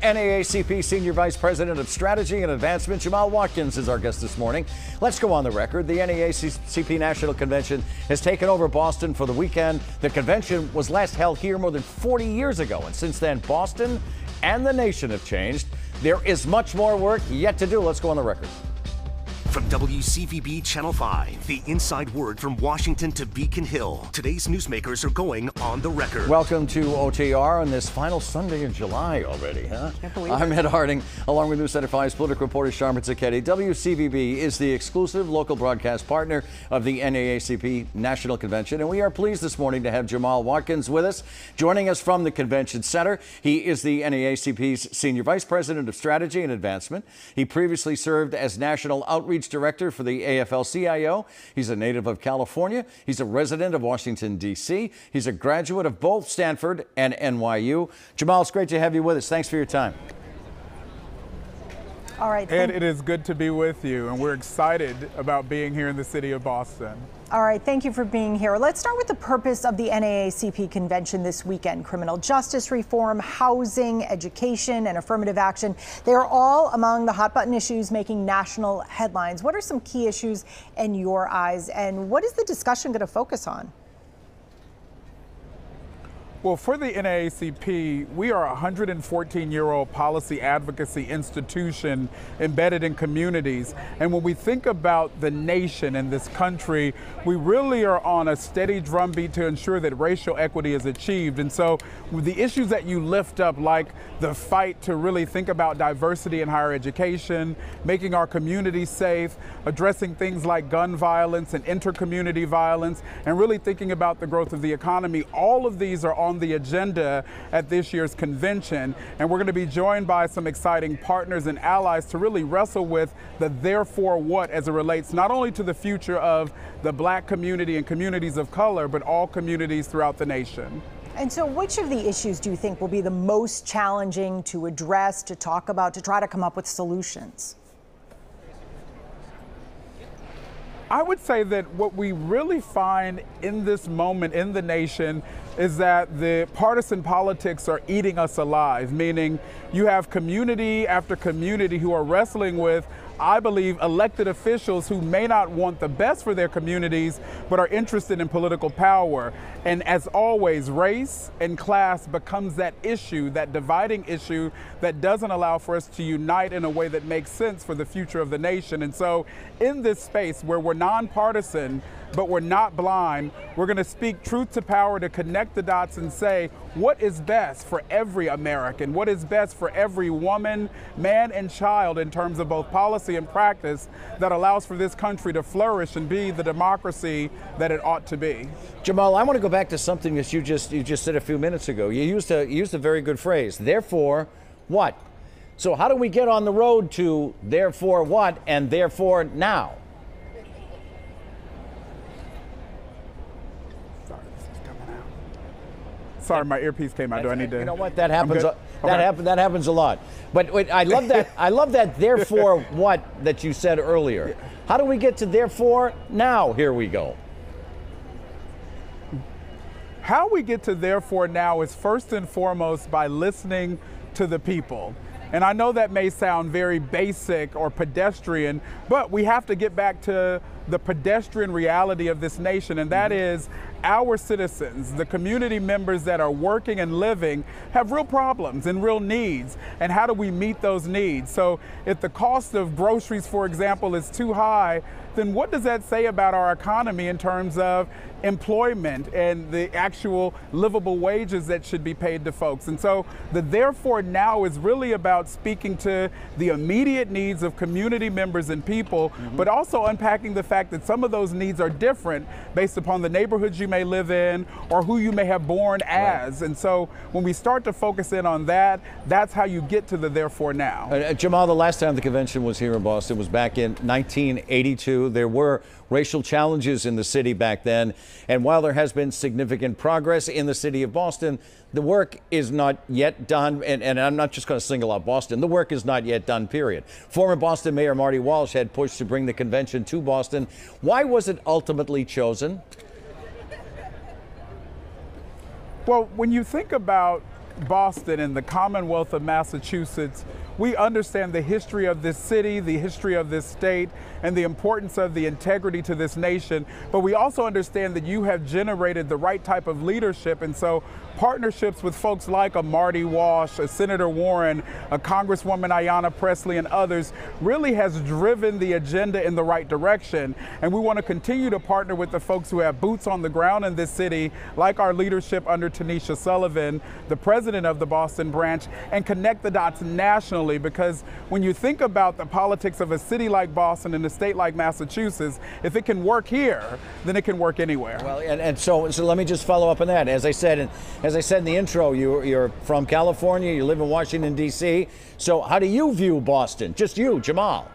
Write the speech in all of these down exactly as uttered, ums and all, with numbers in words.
N double A C P Senior Vice President of Strategy and Advancement, Jamal Watkins, is our guest this morning. Let's go on the record. The N double A C P National Convention has taken over Boston for the weekend. The convention was last held here more than forty years ago, and since then, Boston and the nation have changed. There is much more work yet to do. Let's go on the record. From W C V B Channel five, the inside word from Washington to Beacon Hill. Today's newsmakers are going on the record. Welcome to O T R on this final Sunday in July already, huh? Can't believe I'm it. Ed Harding, along with News Center five's political reporter Sharon Zaketti. W C V B is the exclusive local broadcast partner of the N double A C P National Convention, and we are pleased this morning to have Jamal Watkins with us, joining us from the Convention Center. He is the N double A C P's Senior Vice President of Strategy and Advancement. He previously served as National Outreach Director for the A F L C I O. He's a native of California. He's a resident of Washington, D C. He's a graduate of both Stanford and N Y U. Jamal, it's great to have you with us. Thanks for your time. All right. Ed, it is good to be with you, and we're excited about being here in the city of Boston. All right, thank you for being here. Let's start with the purpose of the N double A C P convention this weekend. Criminal justice reform, housing, education, and affirmative action. They are all among the hot button issues making national headlines. What are some key issues in your eyes, and what is the discussion going to focus on? Well, for the N double A C P, we are a one hundred fourteen year old policy advocacy institution embedded in communities. And when we think about the nation and this country, we really are on a steady drumbeat to ensure that racial equity is achieved. And so the issues that you lift up, like the fight to really think about diversity in higher education, making our communities safe, addressing things like gun violence and intercommunity violence, and really thinking about the growth of the economy, all of these are on on the agenda at this year's convention, and we're going to be joined by some exciting partners and allies to really wrestle with the therefore what as it relates not only to the future of the black community and communities of color, but all communities throughout the nation. And so which of the issues do you think will be the most challenging to address, to talk about, to try to come up with solutions? I would say that what we really find in this moment in the nation is that the partisan politics are eating us alive, meaning you have community after community who are wrestling with, I believe, elected officials who may not want the best for their communities, but are interested in political power. And as always, race and class becomes that issue, that dividing issue that doesn't allow for us to unite in a way that makes sense for the future of the nation. And so in this space where we're nonpartisan, but we're not blind, we're going to speak truth to power to connect the dots and say what is best for every American, what is best for every woman, man, and child in terms of both policy and practice that allows for this country to flourish and be the democracy that it ought to be. Jamal, I want to go back to something that you just you just said a few minutes ago. You used a, you used a very good phrase, therefore what? So how do we get on the road to therefore what and therefore now? Sorry, my earpiece came out. Do I need to? You know what? That happens. Okay. That happens. That happens a lot. But wait, I love that. I love that. Therefore, what that you said earlier. How do we get to therefore now? Here we go. How we get to therefore now is first and foremost by listening to the people. And I know that may sound very basic or pedestrian, but we have to get back to the pedestrian reality of this nation, and that is our citizens, the community members that are working and living, have real problems and real needs, and how do we meet those needs? So if the cost of groceries, for example, is too high, then what does that say about our economy in terms of employment and the actual livable wages that should be paid to folks? And so the therefore now is really about speaking to the immediate needs of community members and people, mm-hmm. but also unpacking the fact that some of those needs are different based upon the neighborhoods you may live in or who you may have born as. Right. And so when we start to focus in on that, that's how you get to the therefore now. Uh, Jamal, the last time the convention was here in Boston was back in nineteen eighty-two. There were racial challenges in the city back then, and while there has been significant progress in the city of Boston, the work is not yet done, and, and I'm not just going to single out Boston. The work is not yet done, period. Former Boston Mayor Marty Walsh had pushed to bring the convention to Boston. Why was it ultimately chosen? Well, when you think about Boston and the Commonwealth of Massachusetts, we understand the history of this city, the history of this state, and the importance of the integrity to this nation. But we also understand that you have generated the right type of leadership. And so partnerships with folks like a Marty Walsh, a Senator Warren, a Congresswoman Ayanna Presley, and others really has driven the agenda in the right direction. And we want to continue to partner with the folks who have boots on the ground in this city, like our leadership under Tanisha Sullivan, the president of the Boston branch, and connect the dots nationally. Because when you think about the politics of a city like Boston and a state like Massachusetts, if it can work here, then it can work anywhere. Well, and, and so, so let me just follow up on that. As I said, and as I said in the intro, you, you're from California, you live in Washington, D C So how do you view Boston? Just you, Jamal.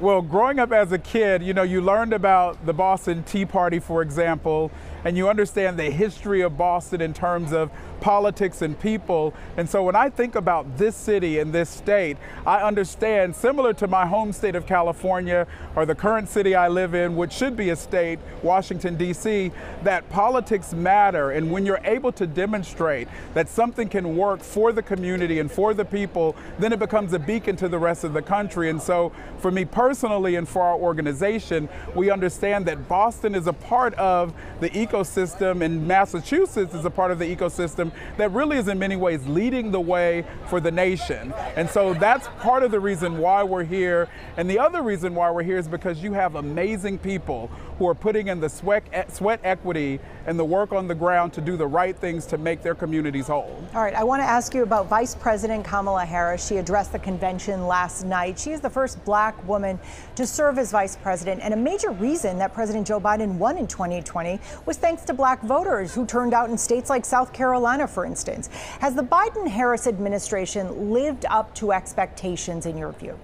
Well, growing up as a kid, you know, you learned about the Boston Tea Party, for example, and you understand the history of Boston in terms of politics and people. And so when I think about this city and this state, I understand, similar to my home state of California or the current city I live in, which should be a state, Washington, D C, that politics matter. And when you're able to demonstrate that something can work for the community and for the people, then it becomes a beacon to the rest of the country. And so for me personally and for our organization, we understand that Boston is a part of the ecosystem ecosystem and Massachusetts is a part of the ecosystem that really is in many ways leading the way for the nation. And so that's part of the reason why we're here. And the other reason why we're here is because you have amazing people who are putting in the sweat, sweat equity and the work on the ground to do the right things to make their communities whole. All right, I want to ask you about Vice President Kamala Harris. She addressed the convention last night. She is the first black woman to serve as vice president, and a major reason that President Joe Biden won in twenty twenty was thanks to black voters who turned out in states like South Carolina, for instance. Has the Biden-Harris administration lived up to expectations in your view?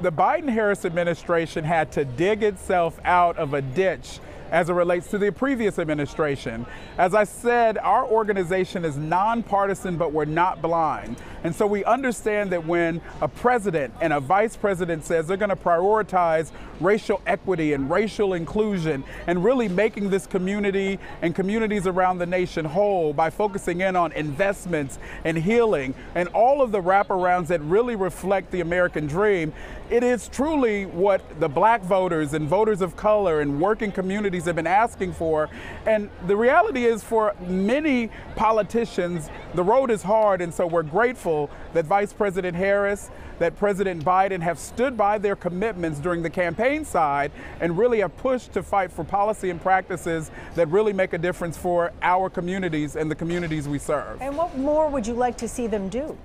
The Biden-Harris administration had to dig itself out of a ditch as it relates to the previous administration. As I said, our organization is nonpartisan, but we're not blind. And so we understand that when a president and a vice president says they're going to prioritize racial equity and racial inclusion and really making this community and communities around the nation whole by focusing in on investments and healing and all of the wraparounds that really reflect the American dream, it is truly what the black voters and voters of color and working communities have been asking for. And the reality is, for many politicians, the road is hard. And so we're grateful that Vice President Harris, that President Biden have stood by their commitments during the campaign side and really have pushed to fight for policy and practices that really make a difference for our communities and the communities we serve. And what more would you like to see them do?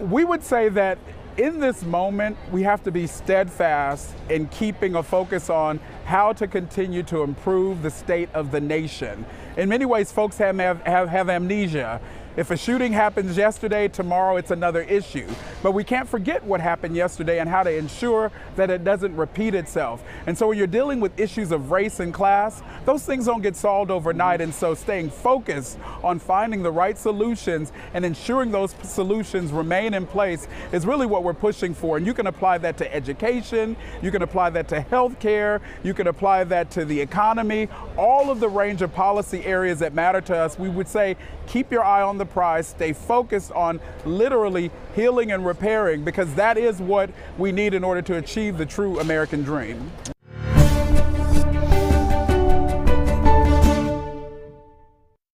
We would say that in this moment, we have to be steadfast in keeping a focus on how to continue to improve the state of the nation. In many ways, folks have, have, have amnesia. If a shooting happens yesterday, tomorrow it's another issue. But we can't forget what happened yesterday and how to ensure that it doesn't repeat itself. And so when you're dealing with issues of race and class, those things don't get solved overnight. And so staying focused on finding the right solutions and ensuring those solutions remain in place is really what we're pushing for. And you can apply that to education, you can apply that to healthcare, you can apply that to the economy, all of the range of policy areas that matter to us. We would say, keep your eye on the prize, stay focused on literally healing and repairing, because that is what we need in order to achieve the true American dream.